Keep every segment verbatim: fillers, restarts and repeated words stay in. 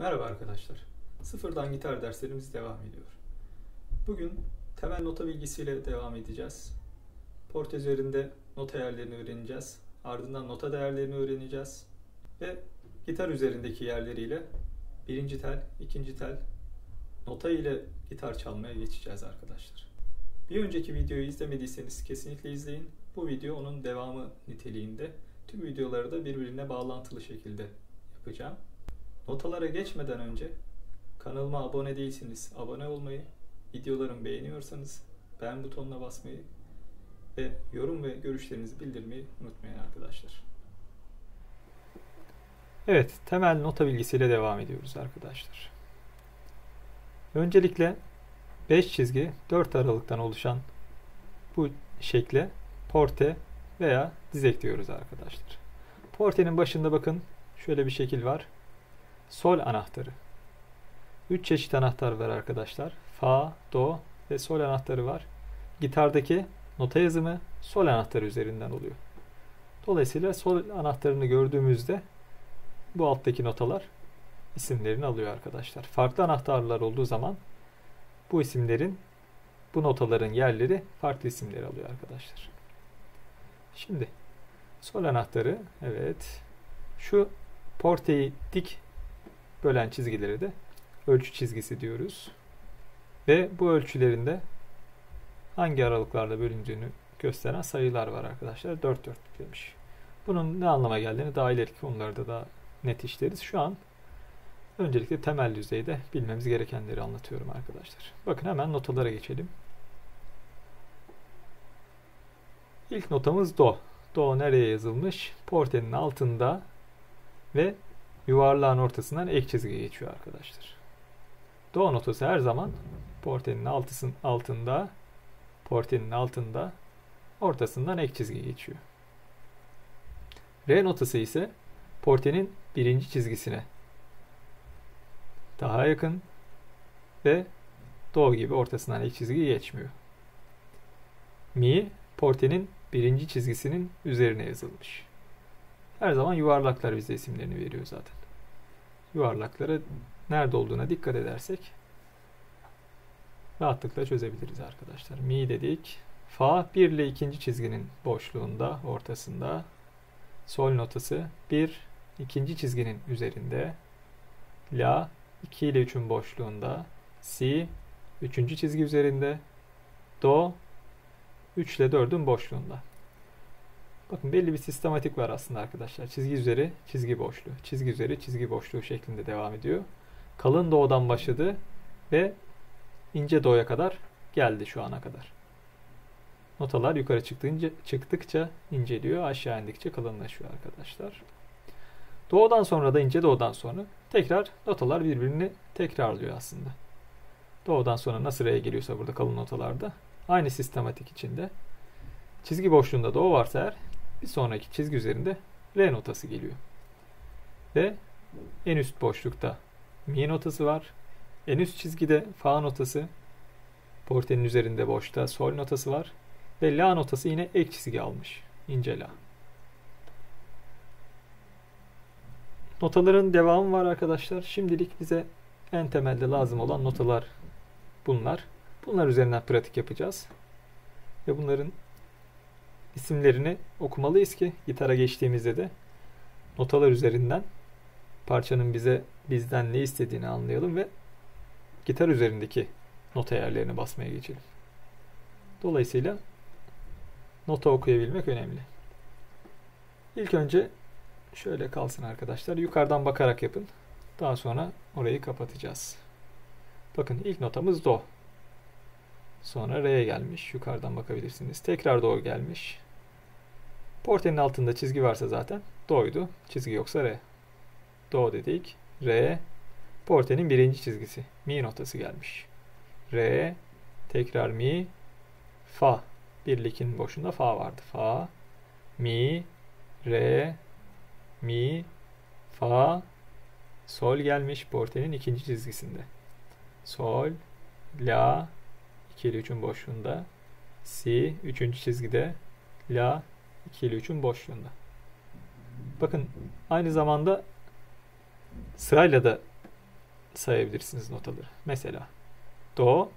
Merhaba arkadaşlar, sıfırdan gitar derslerimiz devam ediyor. Bugün temel nota bilgisiyle devam edeceğiz. Port üzerinde nota yerlerini öğreneceğiz. Ardından nota değerlerini öğreneceğiz. Ve gitar üzerindeki yerleriyle birinci tel, ikinci tel, nota ile gitar çalmaya geçeceğiz arkadaşlar. Bir önceki videoyu izlemediyseniz kesinlikle izleyin. Bu video onun devamı niteliğinde. Tüm videoları da birbirine bağlantılı şekilde yapacağım. Notalara geçmeden önce kanalıma abone değilsiniz, abone olmayı, videolarımı beğeniyorsanız beğen butonuna basmayı ve yorum ve görüşlerinizi bildirmeyi unutmayın arkadaşlar. Evet, temel nota bilgisiyle devam ediyoruz arkadaşlar. Öncelikle beş çizgi dört aralıktan oluşan bu şekle porte veya dizek diyoruz arkadaşlar. Portenin başında bakın şöyle bir şekil var. Sol anahtarı. üç çeşit anahtar var arkadaşlar. Fa, do ve sol anahtarı var. Gitardaki nota yazımı sol anahtarı üzerinden oluyor. Dolayısıyla sol anahtarını gördüğümüzde bu alttaki notalar isimlerini alıyor arkadaşlar. Farklı anahtarlar olduğu zaman bu isimlerin, bu notaların yerleri farklı isimleri alıyor arkadaşlar. Şimdi sol anahtarı, evet, şu porteyi dik bölen çizgileri de ölçü çizgisi diyoruz. Ve bu ölçülerinde hangi aralıklarla bölündüğünü gösteren sayılar var arkadaşlar. dört dörtlük demiş. Bunun ne anlama geldiğini daha ileriki konularda daha net işleriz. Şu an öncelikle temel düzeyde bilmemiz gerekenleri anlatıyorum arkadaşlar. Bakın hemen notalara geçelim. İlk notamız do. Do nereye yazılmış? Portenin altında ve yuvarlağın ortasından ek çizgi geçiyor arkadaşlar. Do notası her zaman portenin altısının altında, portenin altında, ortasından ek çizgi geçiyor. Re notası ise portenin birinci çizgisine daha yakın ve do gibi ortasından ek çizgi geçmiyor. Mi portenin birinci çizgisinin üzerine yazılmış. Her zaman yuvarlaklar bize isimlerini veriyor zaten. Yuvarlaklara nerede olduğuna dikkat edersek rahatlıkla çözebiliriz arkadaşlar. Mi dedik. Fa bir ile ikinci çizginin boşluğunda, ortasında. Sol notası bir, ikinci çizginin üzerinde. La iki ile üçün boşluğunda. Si üçüncü çizgi üzerinde. Do üç ile dördün boşluğunda. Bakın belli bir sistematik var aslında arkadaşlar. Çizgi üzeri, çizgi boşluğu. Çizgi üzeri, çizgi boşluğu şeklinde devam ediyor. Kalın do'dan başladı ve ince do'ya kadar geldi şu ana kadar. Notalar yukarı çıktıkça inceliyor, aşağı indikçe kalınlaşıyor arkadaşlar. Do'dan sonra da ince do'dan sonra tekrar notalar birbirini tekrarlıyor aslında. Do'dan sonra nasıl re'ye geliyorsa burada kalın notalarda aynı sistematik içinde. Çizgi boşluğunda do varsa eğer bir sonraki çizgi üzerinde re notası geliyor. Ve en üst boşlukta mi notası var. En üst çizgide fa notası, portenin üzerinde boşta sol notası var. Ve la notası yine ek çizgi almış. İnce la. Notaların devamı var arkadaşlar. Şimdilik bize en temelde lazım olan notalar bunlar. Bunlar üzerinden pratik yapacağız. Ve bunların isimlerini okumalıyız ki gitara geçtiğimizde de notalar üzerinden parçanın bize bizden ne istediğini anlayalım ve gitar üzerindeki nota yerlerine basmaya geçelim. Dolayısıyla nota okuyabilmek önemli. İlk önce şöyle kalsın arkadaşlar. Yukarıdan bakarak yapın. Daha sonra orayı kapatacağız. Bakın ilk notamız do. Sonra re'ye gelmiş. Yukarıdan bakabilirsiniz. Tekrar do gelmiş. Portenin altında çizgi varsa zaten do'ydu. Çizgi yoksa re. Do dedik. Re. Portenin birinci çizgisi. Mi notası gelmiş. Re. Tekrar mi. Fa. Birlikinin boşunda fa vardı. Fa. Mi. Re. Mi. Fa. Sol gelmiş. Portenin ikinci çizgisinde. Sol. La. iki ile üçün boşluğunda. Si üçüncü çizgide. La iki ile üçün boşluğunda. Bakın aynı zamanda sırayla da sayabilirsiniz notaları. Mesela do,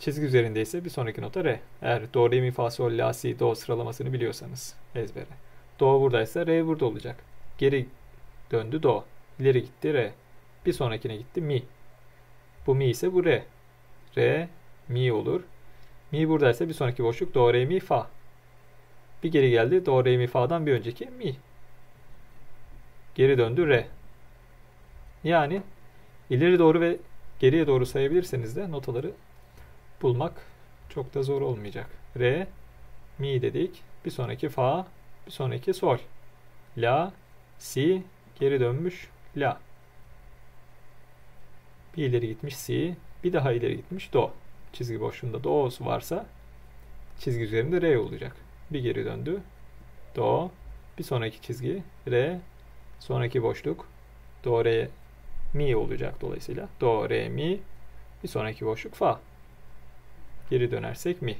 çizgi üzerinde ise bir sonraki nota re. Eğer do, re, mi, fa, sol, la, si, do sıralamasını biliyorsanız ezbere. Do buradaysa re burada olacak. Geri döndü do, ileri gitti re, bir sonrakine gitti mi. Bu mi ise bu re. Re, mi olur. Mi buradaysa bir sonraki boşluk do, re, mi, fa. Bir geri geldi do, re, mi, fa'dan bir önceki mi. Geri döndü re. Yani ileri doğru ve geriye doğru sayabilirseniz de notaları bulmak çok da zor olmayacak. Re, mi dedik. Bir sonraki fa, bir sonraki sol. La, si, geri dönmüş la. Bir ileri gitmiş si, bir daha ileri gitmiş do. Çizgi boşluğunda do varsa çizgi üzerinde re olacak. Bir geri döndü do, bir sonraki çizgi re, sonraki boşluk do, re, mi olacak dolayısıyla. Do, re, mi, bir sonraki boşluk fa. Geri dönersek mi.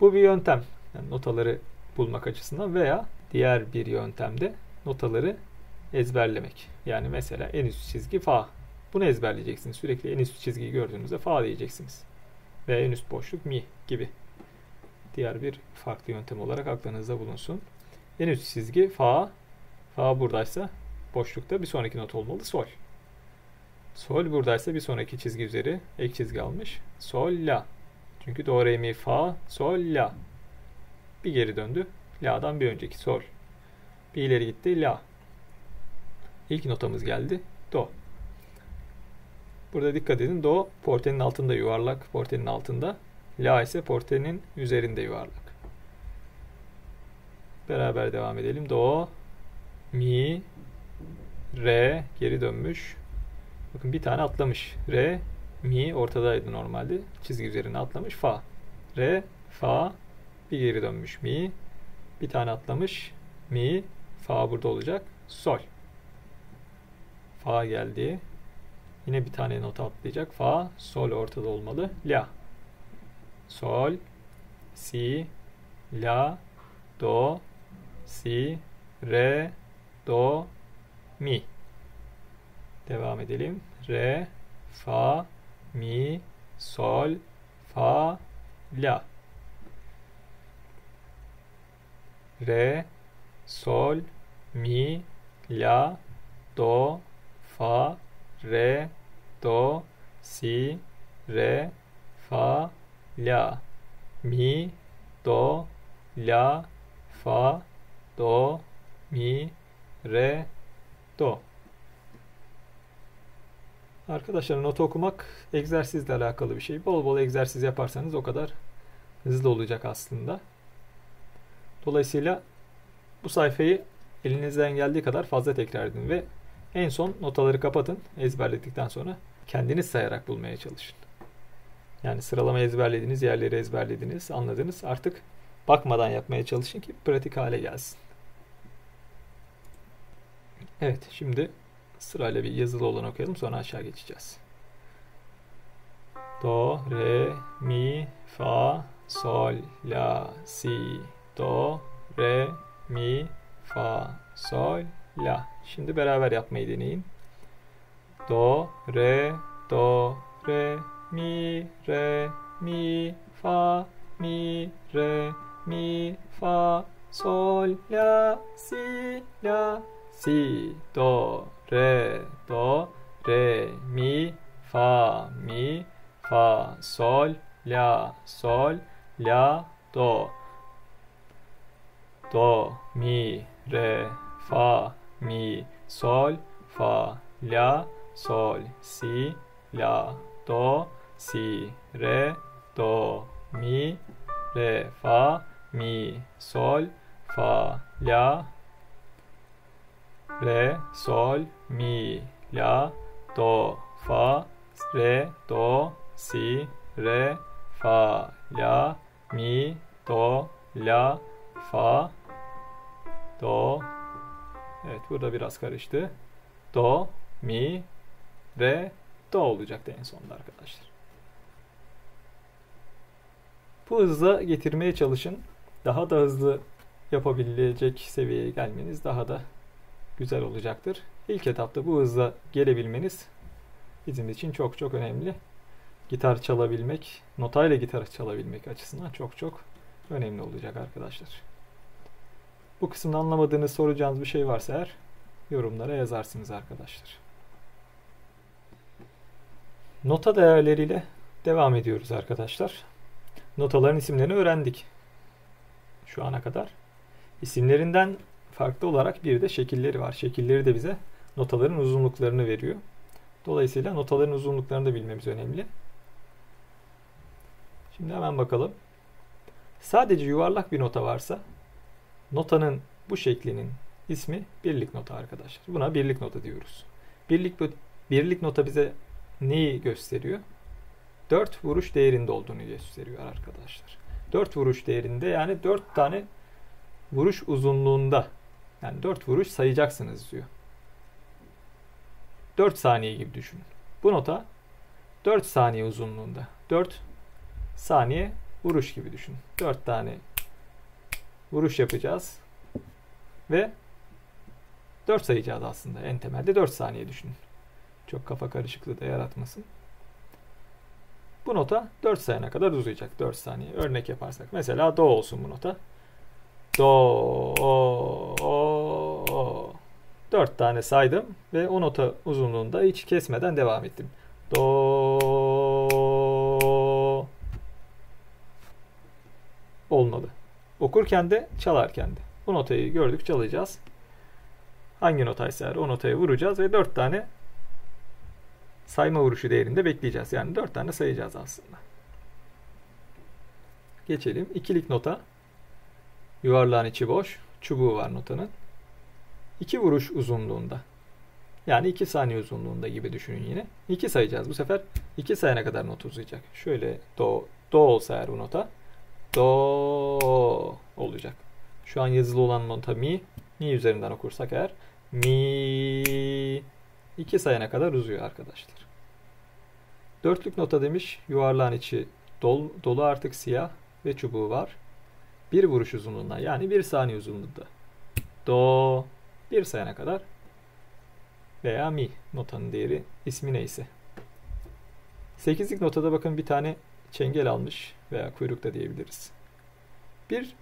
Bu bir yöntem. Yani notaları bulmak açısından veya diğer bir yöntemde notaları ezberlemek. Yani mesela en üst çizgi fa. Bunu ezberleyeceksiniz. Sürekli en üst çizgiyi gördüğünüzde fa diyeceksiniz. Ve en üst boşluk mi gibi. Diğer bir farklı yöntem olarak aklınızda bulunsun. En üst çizgi fa. Fa buradaysa boşlukta bir sonraki not olmalı sol. Sol buradaysa bir sonraki çizgi üzeri ek çizgi almış. Sol, la. Çünkü do, re, mi, fa, sol, la. Bir geri döndü. La'dan bir önceki sol. Bir ileri gitti la. İlk notamız geldi do. Burada dikkat edin, do portenin altında yuvarlak, portenin altında. La ise portenin üzerinde yuvarlak. Beraber devam edelim. Do, mi, re, geri dönmüş. Bakın bir tane atlamış. Re, mi ortadaydı normalde. Çizgi üzerine atlamış. Fa. Re, fa, bir geri dönmüş. Mi, bir tane atlamış. Mi, fa burada olacak. Sol. Fa geldi. Yine bir tane nota atlayacak. Fa, sol ortada olmalı. La. Sol, si, la, do, si, re, do, mi. Devam edelim. Re, fa, mi, sol, fa, la. Re, sol, mi, la, do, fa, re, do, si, re, fa, la. Mi, do, la, fa, do, mi, re, do. Arkadaşlar, nota okumak egzersizle alakalı bir şey. Bol bol egzersiz yaparsanız o kadar hızlı olacak aslında. Dolayısıyla bu sayfayı elinizden geldiği kadar fazla tekrar edin ve en son notaları kapatın. Ezberledikten sonra kendiniz sayarak bulmaya çalışın. Yani sıralama ezberlediniz, yerleri ezberlediniz, anladınız. Artık bakmadan yapmaya çalışın ki pratik hale gelsin. Evet, şimdi sırayla bir yazılı olan okuyalım, sonra aşağı geçeceğiz. Do, re, mi, fa, sol, la, si, do, re, mi, fa, sol, la. Şimdi beraber yapmayı deneyin. Do, re, do, re, mi, re, mi, fa, mi, re, mi, fa, sol, la, si, la, si, do, re, do, re, mi, fa, mi, fa, sol, la, sol, la, do. Do, mi, re, fa, mi, sol, fa, la, sol, si, la, do, si, re, do, mi, re, fa, mi, sol, fa, la, re, sol, mi, la, do, fa, re, do, si, re, fa, la, mi, do, la, fa, do. Evet, burada biraz karıştı. Do, mi, re, do olacaktı en sonunda arkadaşlar. Bu hızla getirmeye çalışın. Daha da hızlı yapabilecek seviyeye gelmeniz daha da güzel olacaktır. İlk etapta bu hızla gelebilmeniz bizim için çok çok önemli. Gitar çalabilmek, notayla gitar çalabilmek açısından çok çok önemli olacak arkadaşlar. Bu kısımda anlamadığınız, soracağınız bir şey varsa eğer yorumlara yazarsınız arkadaşlar. Nota değerleriyle devam ediyoruz arkadaşlar. Notaların isimlerini öğrendik şu ana kadar. İsimlerinden farklı olarak bir de şekilleri var. Şekilleri de bize notaların uzunluklarını veriyor. Dolayısıyla notaların uzunluklarını da bilmemiz önemli. Şimdi hemen bakalım. Sadece yuvarlak bir nota varsa notanın bu şeklinin ismi birlik nota arkadaşlar. Buna birlik nota diyoruz. Birlik, birlik nota bize neyi gösteriyor? dört vuruş değerinde olduğunu gösteriyor arkadaşlar. dört vuruş değerinde, yani dört tane vuruş uzunluğunda, yani dört vuruş sayacaksınız diyor. dört saniye gibi düşünün. Bu nota dört saniye uzunluğunda. dört saniye vuruş gibi düşünün. dört tane vuruş yapacağız ve dört sayacağız aslında. En temelde dört saniye düşünün. Çok kafa karışıklığı da yaratmasın. Bu nota dört saniyene kadar uzayacak. dört saniye. Örnek yaparsak. Mesela do olsun bu nota. Do, o, o, o. dört tane saydım ve o nota uzunluğunda hiç kesmeden devam ettim. Do olmalı. Okurken de çalarken de. Bu notayı gördük, çalacağız. Hangi notaysa o notaya vuracağız ve dört tane sayma vuruşu değerinde bekleyeceğiz. Yani dört tane sayacağız aslında. Geçelim. İkilik nota. Yuvarlağın içi boş. Çubuğu var notanın. iki vuruş uzunluğunda. Yani iki saniye uzunluğunda gibi düşünün yine. iki sayacağız. Bu sefer iki sayana kadar not uzayacak. Şöyle do, do olsa eğer bu nota. Do olacak. Şu an yazılı olan nota mi. Mi üzerinden okursak eğer. Mi. iki sayana kadar uzuyor arkadaşlar. Dörtlük nota demiş. Yuvarlağın içi dolu, dolu artık siyah ve çubuğu var. bir vuruş uzunluğunda, yani bir saniye uzunluğunda. Do. bir sayana kadar veya mi notanın değeri, ismi neyse. sekizlik notada bakın bir tane çengel almış veya kuyruk da diyebiliriz. bir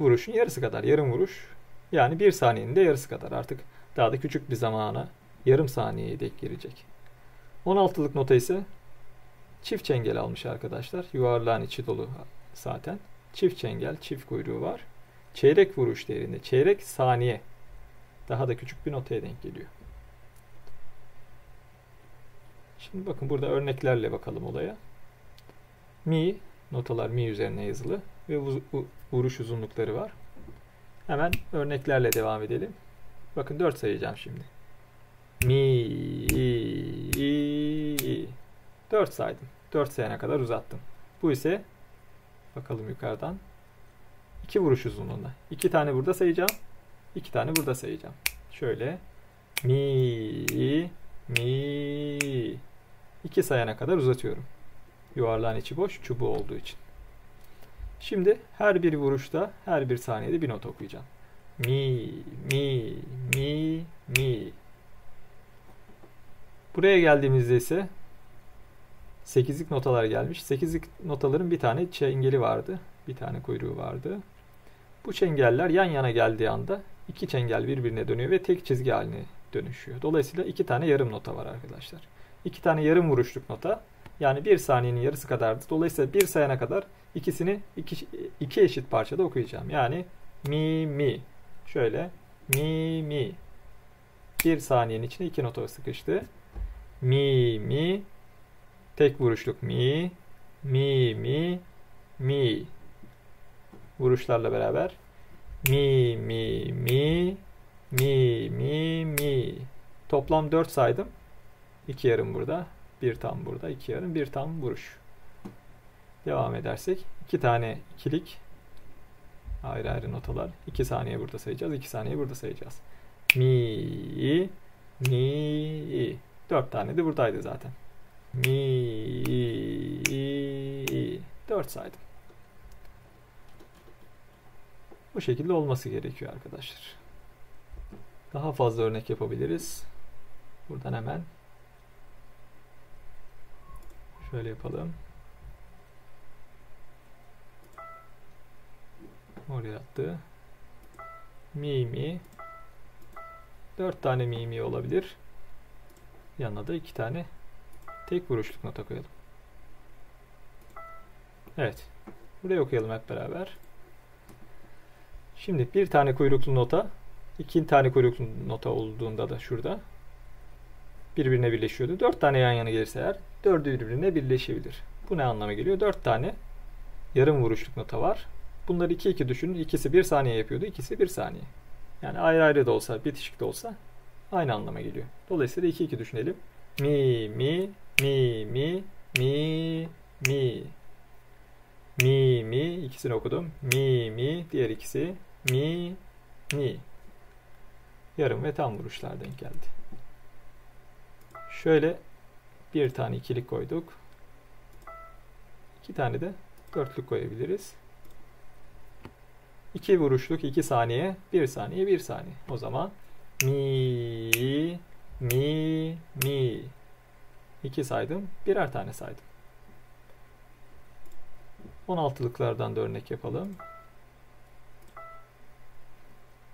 vuruşun yarısı kadar, yarım vuruş, yani bir saniyenin de yarısı kadar, artık daha da küçük bir zamana, yarım saniyeye dek girecek. on altılık nota ise çift çengel almış arkadaşlar. Yuvarlağın içi dolu zaten. Çift çengel, çift kuyruğu var. Çeyrek vuruş değerinde, çeyrek saniye, daha da küçük bir notaya denk geliyor. Şimdi bakın burada örneklerle bakalım olaya. Mi, notalar mi üzerine yazılı ve vuruş uzunlukları var. Hemen örneklerle devam edelim. Bakın dört sayacağım şimdi. Mi, dört saydım. dört sayana kadar uzattım. Bu ise bakalım yukarıdan. iki vuruş uzunluğunda. iki tane burada sayacağım. iki tane burada sayacağım. Şöyle mi, mi, iki sayana kadar uzatıyorum. Yuvarlağın içi boş, çubuğu olduğu için. Şimdi her bir vuruşta, her bir saniyede bir not okuyacağım. Mi, mi, mi, mi. Buraya geldiğimizde ise sekizlik notalar gelmiş. sekizlik notaların bir tane çengeli vardı. Bir tane kuyruğu vardı. Bu çengeller yan yana geldiği anda iki çengel birbirine dönüyor ve tek çizgi haline dönüşüyor. Dolayısıyla iki tane yarım nota var arkadaşlar. İki tane yarım vuruşluk nota. Yani bir saniyenin yarısı kadardı. Dolayısıyla bir sayana kadar ikisini iki, iki eşit parçada okuyacağım. Yani mi mi. Şöyle mi mi. Bir saniyenin içine iki nota sıkıştı. Mi mi. Tek vuruşluk mi. Mi mi. Mi. Vuruşlarla beraber mi, mi, mi, mi, mi, mi. Toplam dört saydım. iki yarım burada, bir tam burada, iki yarım, bir tam vuruş. Devam edersek iki tane ikilik ayrı ayrı notalar. iki saniye burada sayacağız, iki saniye burada sayacağız. Mi, mi. dört tane de buradaydı zaten. Mi, dört saydım. Bu şekilde olması gerekiyor arkadaşlar. Daha fazla örnek yapabiliriz. Buradan hemen Şöyle yapalım. Oraya attı. Mimi. Dört tane mimi olabilir. Yanına da iki tane tek vuruşluk nota koyalım. Evet. Buraya okuyalım hep beraber. Şimdi bir tane kuyruklu nota, iki tane kuyruklu nota olduğunda da şurada birbirine birleşiyordu. Dört tane yan yana gelirse eğer dördü birbirine birleşebilir. Bu ne anlama geliyor? Dört tane yarım vuruşluk nota var. Bunları iki iki düşünün. İkisi bir saniye yapıyordu. İkisi bir saniye. Yani ayrı ayrı da olsa, bitişik de olsa aynı anlama geliyor. Dolayısıyla iki iki düşünelim. Mi, mi, mi, mi, mi, mi. Mi, mi. İkisini okudum. Mi, mi. Diğer ikisi. Mi, mi. Yarım ve tam vuruşlar denk geldi. Şöyle bir tane ikilik koyduk. İki tane de dörtlük koyabiliriz. İki vuruşluk, iki saniye, bir saniye, bir saniye. O zaman mi, mi, mi. İki saydım, birer tane saydım. on altılıklardan da örnek yapalım.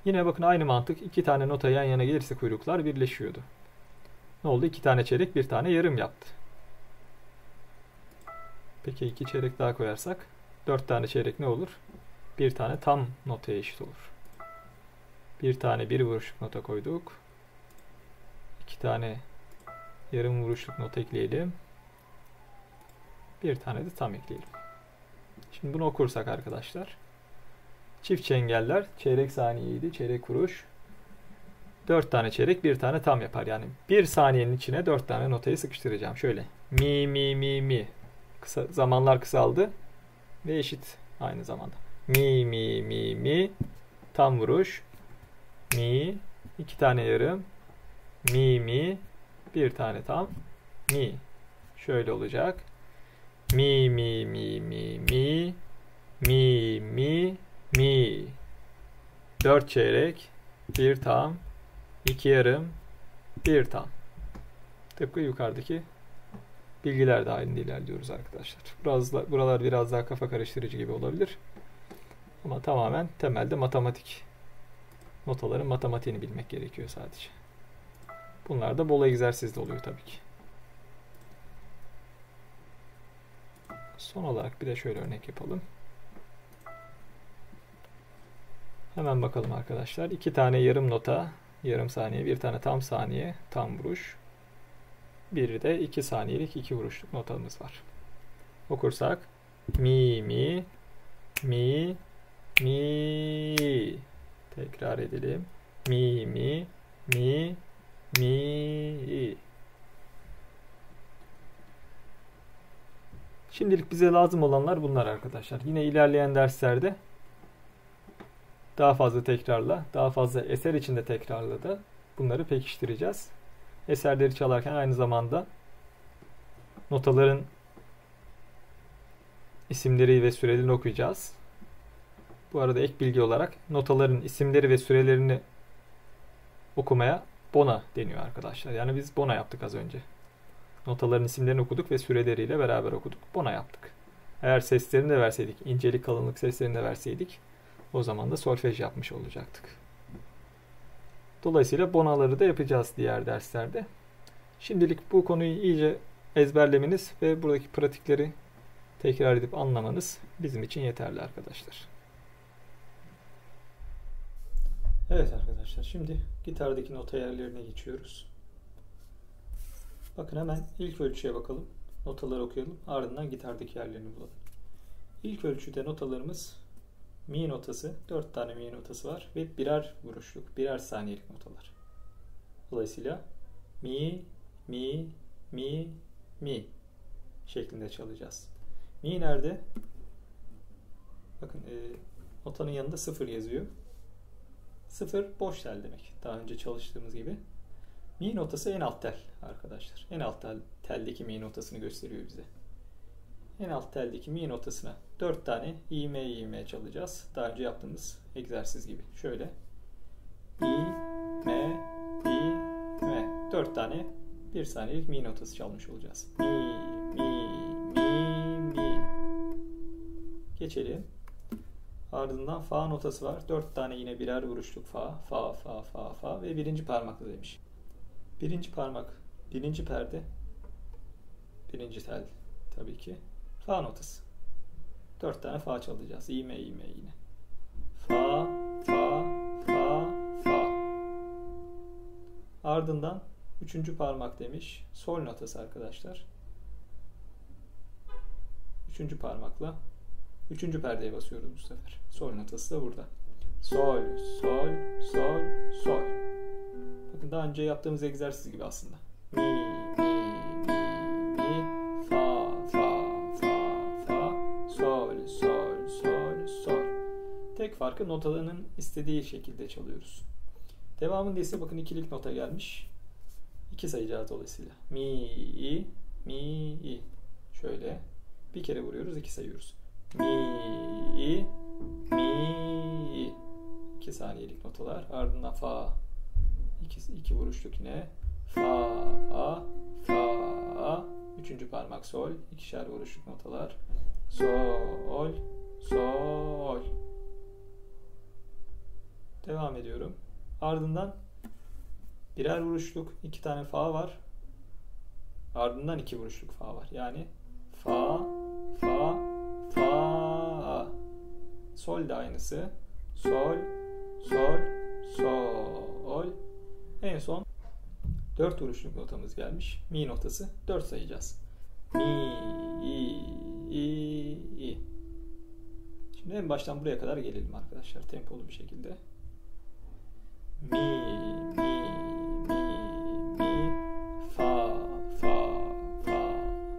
Yine bakın aynı mantık. İki tane nota yan yana gelirse kuyruklar birleşiyordu. Ne oldu? İki tane çeyrek, bir tane yarım yaptı. Peki iki çeyrek daha koyarsak dört tane çeyrek ne olur? Bir tane tam notaya eşit olur. Bir tane bir vuruşluk nota koyduk. İki tane yarım vuruşluk nota ekleyelim. Bir tane de tam ekleyelim. Şimdi bunu okursak arkadaşlar. Çift çengeller çeyrek saniyeydi. Çeyrek kuruş. Dört tane çeyrek, bir tane tam yapar. Yani bir saniyenin içine dört tane notayı sıkıştıracağım. Şöyle. Mi, mi, mi, mi. Kısa, zamanlar kısaldı. Ve eşit aynı zamanda. Mi, mi, mi, mi. Tam vuruş. Mi. İki tane yarım. Mi, mi. Bir tane tam. Mi. Şöyle olacak. Mi, mi, mi, mi, mi. Mi, mi, mi. Dört çeyrek. Bir tam. İki yarım. Bir tam. Tıpkı yukarıdaki bilgiler dahilinde ilerliyoruz arkadaşlar. Biraz da, buralar biraz daha kafa karıştırıcı gibi olabilir. Ama tamamen temelde matematik. Notaların matematiğini bilmek gerekiyor sadece. Bunlar da bol egzersizde oluyor tabii ki. Son olarak bir de şöyle örnek yapalım. Hemen bakalım arkadaşlar. İki tane yarım nota, yarım saniye, bir tane tam saniye, tam vuruş. Bir de iki saniyelik iki vuruşluk notamız var. Okursak mi, mi, mi, mi. Tekrar edelim. Mi, mi, mi, mi. Şimdilik bize lazım olanlar bunlar arkadaşlar. Yine ilerleyen derslerde daha fazla tekrarla, daha fazla eser içinde tekrarla da bunları pekiştireceğiz. Eserleri çalarken aynı zamanda notaların isimleri ve sürelerini okuyacağız. Bu arada ek bilgi olarak notaların isimleri ve sürelerini okumaya bona deniyor arkadaşlar. Yani biz bona yaptık az önce. Notaların isimlerini okuduk ve süreleriyle beraber okuduk. Bona yaptık. Eğer seslerini de verseydik, incelik, kalınlık seslerini de verseydik, o zaman da solfej yapmış olacaktık. Dolayısıyla bonaları da yapacağız diğer derslerde. Şimdilik bu konuyu iyice ezberlemeniz ve buradaki pratikleri tekrar edip anlamanız bizim için yeterli arkadaşlar. Evet arkadaşlar, şimdi gitardaki nota yerlerine geçiyoruz. Bakın hemen ilk ölçüye bakalım. Notaları okuyalım. Ardından gitardaki yerlerini bulalım. İlk ölçüde notalarımız mi notası. dört tane mi notası var ve birer vuruşluk, birer saniyelik notalar. Dolayısıyla mi, mi, mi, mi şeklinde çalacağız. Mi nerede? Bakın e, notanın yanında sıfır yazıyor. Sıfır boş tel demek. Daha önce çalıştığımız gibi. Mi notası en alt tel arkadaşlar. En alt tel, teldeki mi notasını gösteriyor bize. En alt teldeki mi notasına dört tane iğme iğme çalacağız. Daha önce yaptığımız egzersiz gibi. Şöyle. İğme, iğme. dört tane bir saniyelik mi notası çalmış olacağız. Mi, mi. Geçelim. Ardından fa notası var. dört tane yine birer vuruşluk fa, fa, fa, fa, fa ve birinci parmaklı demiş. Birinci parmak, birinci perde, birinci tel tabii ki. Fa notası. dört tane fa çalacağız. İğme, iğme yine. Fa, fa, fa, fa. Ardından üçüncü parmak demiş. Sol notası arkadaşlar. Üçüncü parmakla üçüncü perdeye basıyoruz bu sefer. Sol notası da burada. Sol, sol, sol, sol. Bakın daha önce yaptığımız egzersiz gibi aslında. Mi, mi, mi, mi, fa, fa, fa, fa, sol, sol, sol, sol. Tek farkı notalarının istediği şekilde çalıyoruz. Devamında ise bakın ikilik nota gelmiş. İki sayacağız dolayısıyla. Mi, mi, şöyle. Bir kere vuruyoruz, iki sayıyoruz. Mi, mi. iki saniyelik notalar. Ardından fa. İki, iki vuruşluk yine. Fa, a, fa, a. Üçüncü parmak sol. İkişer vuruşluk notalar. Sol, sol. Devam ediyorum. Ardından birer vuruşluk iki tane fa var. Ardından iki vuruşluk fa var. Yani fa, fa, fa. Sol da aynısı. Sol, sol, sol. En son dört vuruşluk notamız gelmiş. Mi notası. dört sayacağız. Mi, i, i, i. Şimdi en baştan buraya kadar gelelim arkadaşlar. Tempolu bir şekilde. Mi, mi, mi, mi. Fa, fa, fa,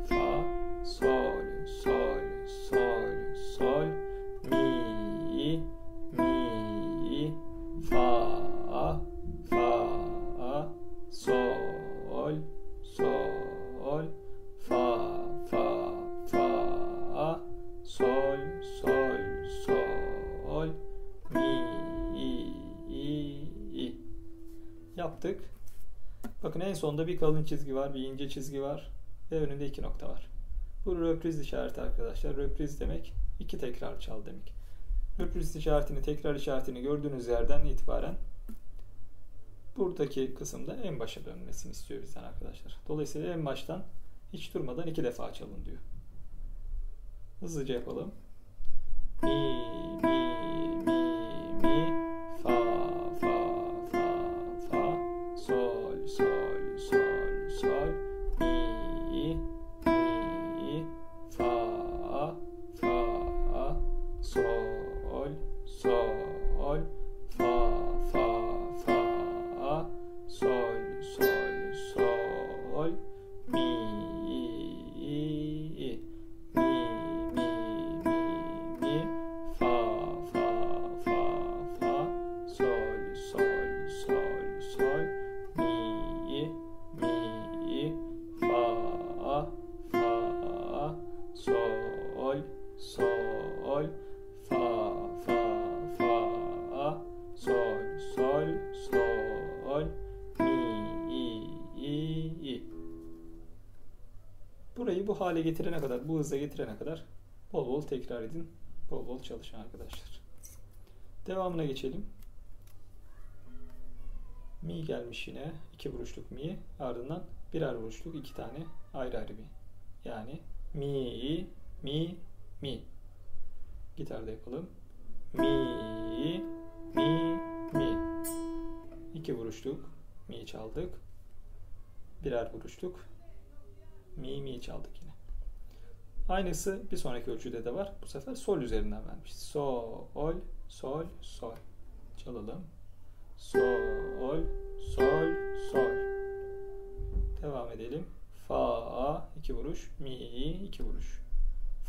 fa. Sol, sol, sol, sol. Mi, mi. Fa, fa. Sol, sol. Fa, fa, fa. Sol, sol, sol. Mi, i, i. Yaptık. Bakın en sonda bir kalın çizgi var, bir ince çizgi var ve önünde iki nokta var. Bu röpriz işareti arkadaşlar. Röpriz demek iki tekrar çal demek. Röpriz işaretini, tekrar işaretini gördüğünüz yerden itibaren buradaki kısımda en başa dönmesini istiyor bizden arkadaşlar. Dolayısıyla en baştan hiç durmadan iki defa çalın diyor. Hızlıca yapalım. Mi, mi, mi, mi. Fa, fa, fa, fa. Sol, sol, sol, sol. Mi, mi. Fa, fa. Sol, sol. Fa, fa, fa. Sol, sol, sol. Mi, mi, mi, mi, mi. Fa, fa, fa, fa. Sol, sol, sol, sol. Mi, mi. Fa, fa. Sol, sol. Fa, fa, fa. Sol, sol, sol. Burayı bu hale getirene kadar, bu hıza getirene kadar bol bol tekrar edin. Bol bol çalışın arkadaşlar. Devamına geçelim. Mi gelmiş yine. iki vuruşluk mi. Ardından birer vuruşluk iki tane ayrı ayrı mi. Yani mi, mi, mi. Gitarda yapalım. Mi, mi, mi. iki vuruşluk mi çaldık. Birer vuruşluk mi, mi çaldık yine. Aynısı bir sonraki ölçüde de var. Bu sefer sol üzerinden vermiş. Sol, sol, sol. Çalalım. Sol, sol, sol. Devam edelim. Fa, iki vuruş. Mi, iki vuruş.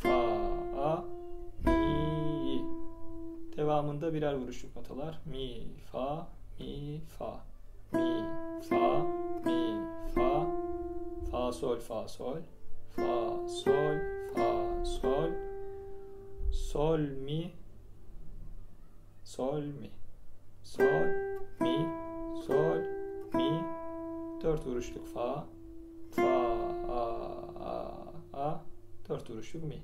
Fa, mi. Devamında birer vuruşluk notalar. Mi, fa, mi, fa. Mi, fa, mi, fa. Fa, sol, fa, sol. Fa, sol, fa, sol. Sol, mi. Sol, mi. Sol, mi. Sol, mi. Dört vuruşluk fa. Fa, a, a, a. Dört vuruşluk mi.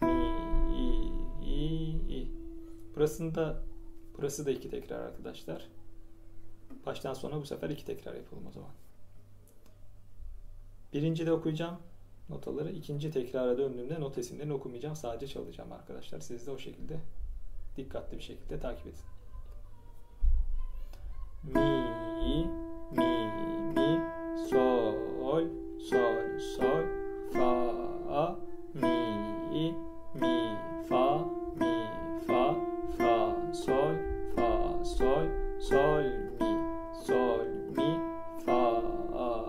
Mi, i, i. iyi iyi. Burasında, burası da iki tekrar arkadaşlar. Baştan sona bu sefer iki tekrar yapalım o zaman. Birinci de okuyacağım notaları. İkinci tekrara döndüğümde not isimlerini okumayacağım. Sadece çalacağım arkadaşlar. Siz de o şekilde dikkatli bir şekilde takip edin. Mi, mi, mi, sol, sol, sol, fa, mi, mi, fa, mi, fa, fa, sol, fa, sol, sol, mi, sol, mi, fa, a,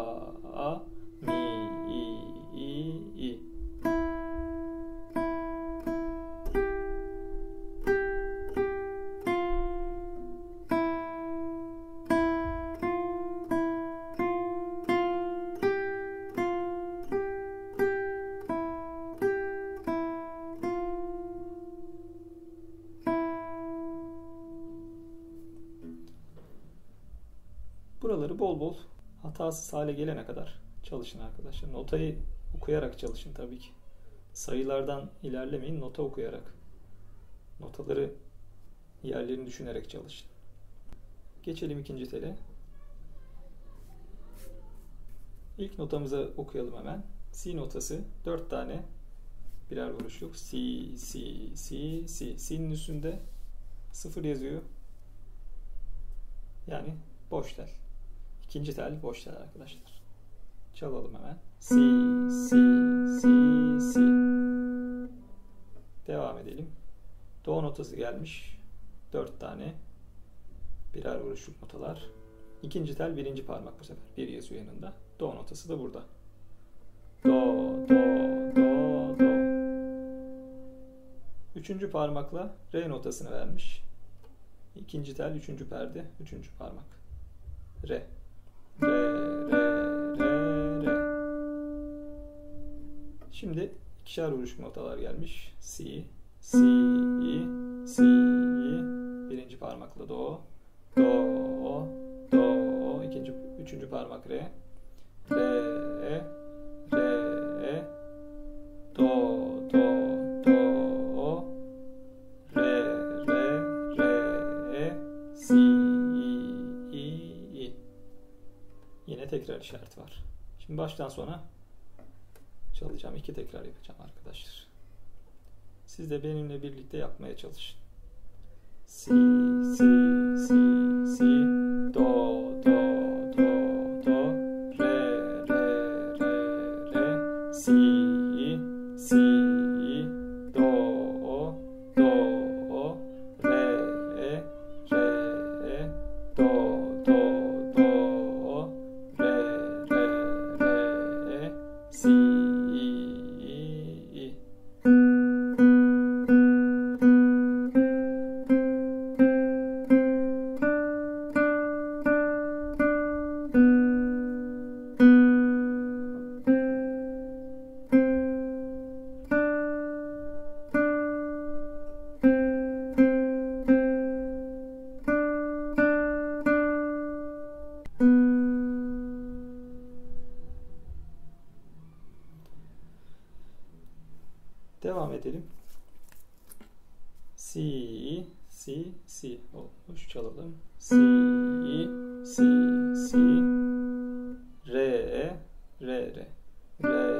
a, a, mi, i, i, i. Buraları bol bol hatasız hale gelene kadar çalışın arkadaşlar. Notayı okuyarak çalışın tabii ki. Sayılardan ilerlemeyin, nota okuyarak. Notaları yerlerini düşünerek çalışın. Geçelim ikinci tele. İlk notamızı okuyalım hemen. Si notası. Dört tane birer vuruşluk. Si, si, si, si. Si'nin üstünde sıfır yazıyor. Yani boş tel. İkinci tel boş tel arkadaşlar. Çalalım hemen. Si, si, si, si. Devam edelim. Do notası gelmiş. Dört tane birer vuruşluk notalar. İkinci tel birinci parmak bu sefer. Bir yazıyor yanında. Do notası da burada. Do, do, do, do. Üçüncü parmakla re notasını vermiş. İkinci tel üçüncü perde. Üçüncü parmak. Re. Re, re, re, re. Şimdi ikişer vuruşluk notalar gelmiş. Si, si, si. Birinci parmakla do, do, do. İkinci, üçüncü parmak re, re, re, do, do, do, re, re, re, si. Tekrar işareti var. Şimdi baştan sona çalacağım. İki tekrar yapacağım arkadaşlar. Siz de benimle birlikte yapmaya çalışın. Si, si, si, si, do, do, do, do, re, re, re, re, si, si, do, do, re, re, re, do. Devam edelim. Si, si, si olmuş. Çalalım. Si, si, si. Re, re, re. Re,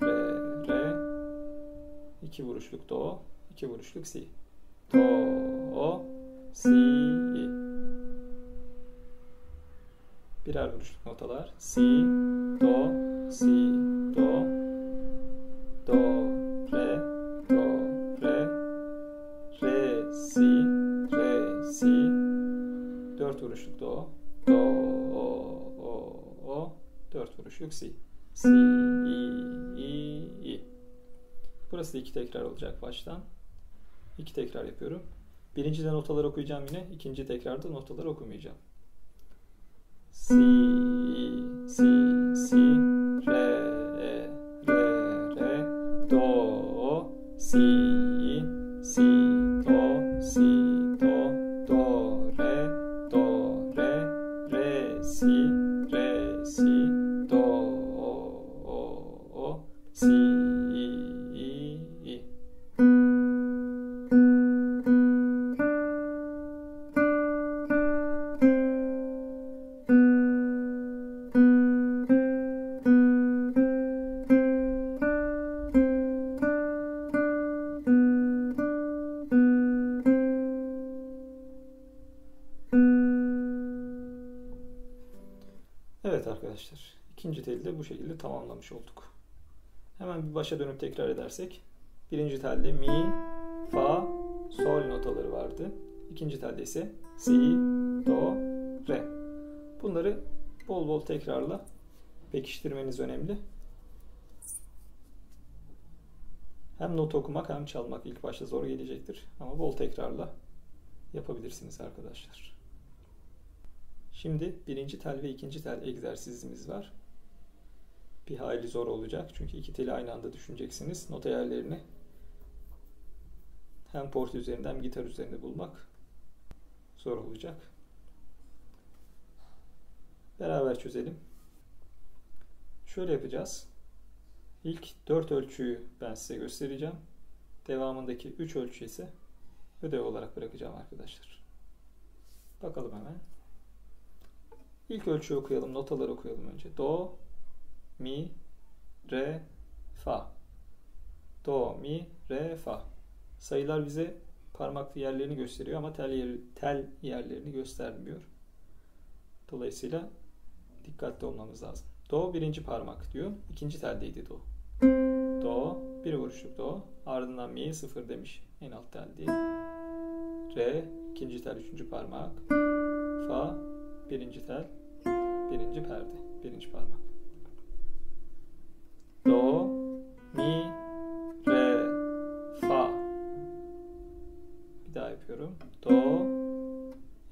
re, re. İki vuruşluk do, iki vuruşluk si. Do, si. Birer vuruşluk notalar. Si, do, si, do, do. Dört vuruşluk do, do, o, o, o, dört vuruşluk si, si, i, i, i. Burası da iki tekrar olacak baştan. İki tekrar yapıyorum. Birincide notaları okuyacağım yine, ikinci tekrarda notaları okumayacağım. Si, si, si, re, re, re, do, si, si, do, si. Si, i, i, i. arkadaşlar. İkinci teli de bu şekilde tamamlamış olduk. Hemen bir başa dönüp tekrar edersek. Birinci telde mi, fa, sol notaları vardı. İkinci telde ise si, do, re. Bunları bol bol tekrarla pekiştirmeniz önemli. Hem not okumak hem çalmak ilk başta zor gelecektir. Ama bol tekrarla yapabilirsiniz arkadaşlar. Şimdi birinci tel ve ikinci tel egzersizimiz var. Bir hayli zor olacak. Çünkü iki teli aynı anda düşüneceksiniz. Nota yerlerini hem porti üzerinde hem gitar üzerinde bulmak zor olacak. Beraber çözelim. Şöyle yapacağız. İlk dört ölçüyü ben size göstereceğim. Devamındaki üç ölçü ise ödev olarak bırakacağım arkadaşlar. Bakalım hemen. İlk ölçüyü okuyalım. Notaları okuyalım önce. Do, mi, re, fa. Do, mi, re, fa. Sayılar bize parmak yerlerini gösteriyor ama tel, yer, tel yerlerini göstermiyor. Dolayısıyla dikkatli olmamız lazım. Do birinci parmak diyor. İkinci teldeydi do. Do, bir vuruşluk do. Ardından mi, sıfır demiş. En alt teldi. Re, ikinci tel, üçüncü parmak. Fa, birinci tel, birinci perde, birinci parmak. Do, mi, re, fa. Bir daha yapıyorum. Do,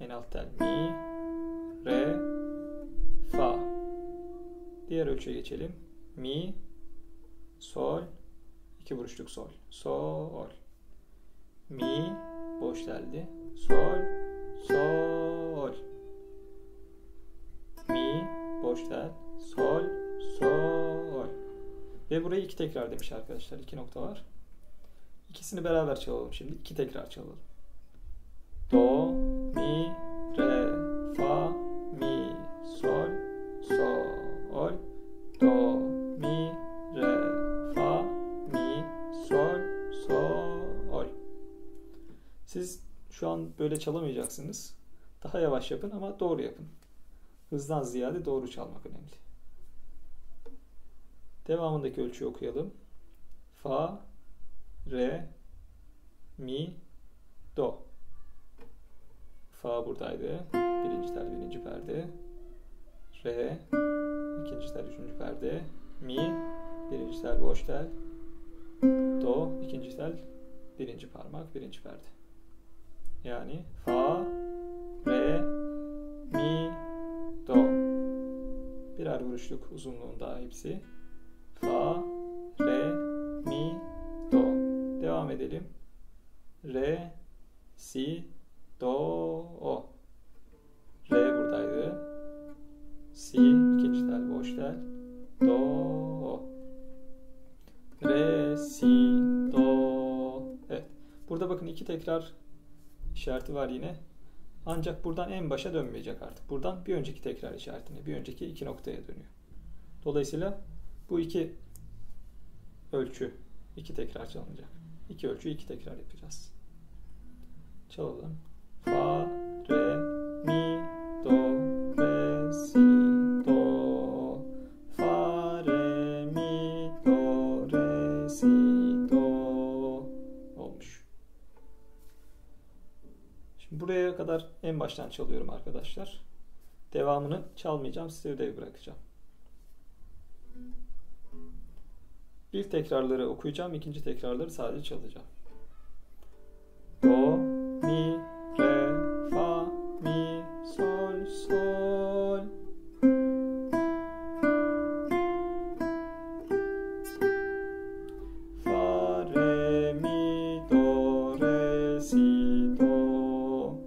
en alt tel mi, re, fa. Diğer ölçüye geçelim. Mi, sol, iki vuruşluk sol. Sol. Mi, boş teldi. Sol, sol. Mi, boş tel, sol, sol. Ve burayı iki tekrar demiş arkadaşlar. İki nokta var. İkisini beraber çalalım şimdi. İki tekrar çalalım. Do, mi, re, fa, mi, sol, sol. Do, mi, re, fa, mi, sol, sol. Siz şu an böyle çalamayacaksınız. Daha yavaş yapın ama doğru yapın. Hızdan ziyade doğru çalmak önemli. Devamındaki ölçüyü okuyalım. Fa, re, mi, do. Fa buradaydı. Birinci tel, birinci perde. Re, ikinci tel, üçüncü perde. Mi, birinci tel, boş tel. Do, ikinci tel, birinci parmak, birinci perde. Yani fa, re, mi, do. Birer vuruşluk uzunluğunda hepsi. Fa, re, mi, do. Devam edelim. Re, si, do, o. Re buradaydı. Si, ikinci tel, boş tel. Do, o. Re, si, do. Evet. Burada bakın iki tekrar işareti var yine. Ancak buradan en başa dönmeyecek artık. Buradan bir önceki tekrar işaretine, bir önceki iki noktaya dönüyor. Dolayısıyla bu iki ölçü iki tekrar çalınacak. İki ölçü iki tekrar yapacağız. Çalalım. Fa, re, mi, do, re, si, do. Fa, re, mi, do, re, si, do. Olmuş. Şimdi buraya kadar en baştan çalıyorum arkadaşlar. Devamını çalmayacağım. Size ödev bırakacağım. İlk tekrarları okuyacağım, ikinci tekrarları sadece çalacağım. Do, mi, re, fa, mi, sol, sol. Fa, re, mi, do, re, si, do.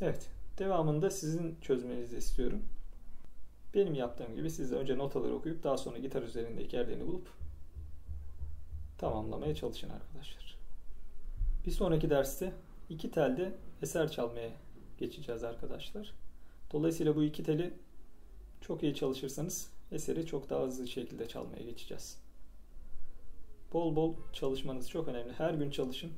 Evet. Devamında sizin çözmenizi istiyorum. Benim yaptığım gibi siz de önce notaları okuyup daha sonra gitar üzerindeki yerlerini bulup tamamlamaya çalışın arkadaşlar. Bir sonraki derste iki telde eser çalmaya geçeceğiz arkadaşlar. Dolayısıyla bu iki teli çok iyi çalışırsanız eseri çok daha hızlı şekilde çalmaya geçeceğiz. Bol bol çalışmanız çok önemli. Her gün çalışın.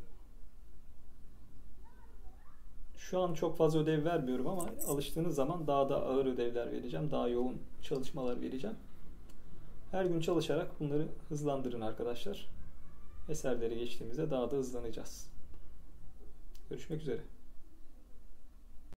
Şu an çok fazla ödev vermiyorum ama alıştığınız zaman daha da ağır ödevler vereceğim. Daha yoğun çalışmalar vereceğim. Her gün çalışarak bunları hızlandırın arkadaşlar. Eserlere geçtiğimizde daha da hızlanacağız. Görüşmek üzere.